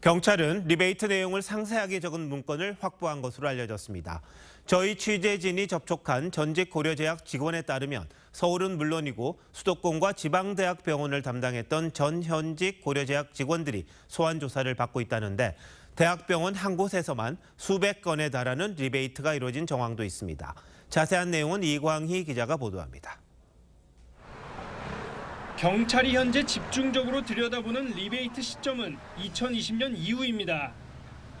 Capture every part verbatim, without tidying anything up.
경찰은 리베이트 내용을 상세하게 적은 문건을 확보한 것으로 알려졌습니다. 저희 취재진이 접촉한 전직 고려제약 직원에 따르면 서울은 물론이고 수도권과 지방대학병원을 담당했던 전 현직 고려제약 직원들이 소환 조사를 받고 있다는데 대학병원 한 곳에서만 수백 건에 달하는 리베이트가 이루어진 정황도 있습니다. 자세한 내용은 이광희 기자가 보도합니다. 경찰이 현재 집중적으로 들여다보는 리베이트 시점은 이천이십 년 이후입니다.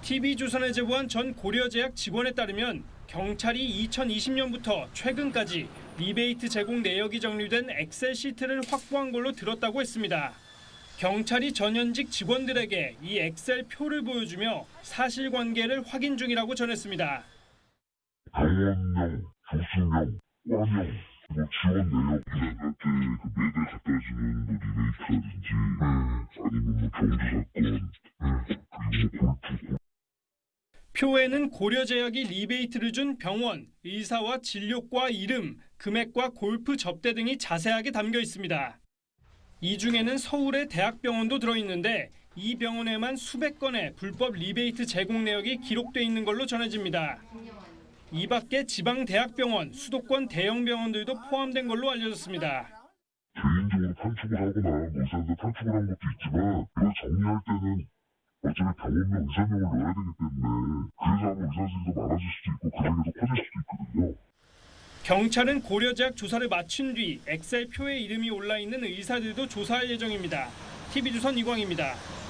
티비조선에 제보한 전 고려제약 직원에 따르면 경찰이 이천이십 년부터 최근까지 리베이트 제공 내역이 정리된 엑셀 시트를 확보한 걸로 들었다고 했습니다. 경찰이 전현직 직원들에게 이 엑셀 표를 보여주며 사실관계를 확인 중이라고 전했습니다. 강원령, 조신령, 원령. 뭐 지원 내역 이런 게 매달 갖다 주는 뭐 리베이트라든지 아니면 경조사건. 표에는 고려제약이 리베이트를 준 병원, 의사와 진료과 이름, 금액과 골프 접대 등이 자세하게 담겨 있습니다. 이 중에는 서울의 대학병원도 들어있는데 이 병원에만 수백 건의 불법 리베이트 제공 내역이 기록돼 있는 걸로 전해집니다. 이 밖에 지방대학병원, 수도권 대형병원들도 포함된 걸로 알려졌습니다. 개인적으로 탈출을 하거나 의사한테 탈출을 한 것도 있지만 이걸 정리할 때는 어차피 병원명, 의사명을 넣어야 되기 때문에 그래서 아마 의사수가 많아질 수도 있고 그 중에서 커질 수도 있거든요. 경찰은 고려제약 조사를 마친 뒤 엑셀 표에 이름이 올라있는 의사들도 조사할 예정입니다. 티비조선 이광희입니다.